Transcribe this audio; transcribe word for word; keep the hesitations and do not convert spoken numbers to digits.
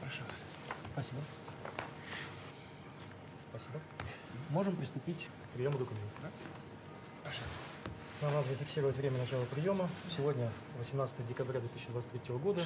Пожалуйста. Прошу вас. Спасибо. Спасибо. Можем приступить к приему документов. Да? Пожалуйста. Нам надо зафиксировать время начала приема. Сегодня восемнадцатое декабря две тысячи двадцать третьего года.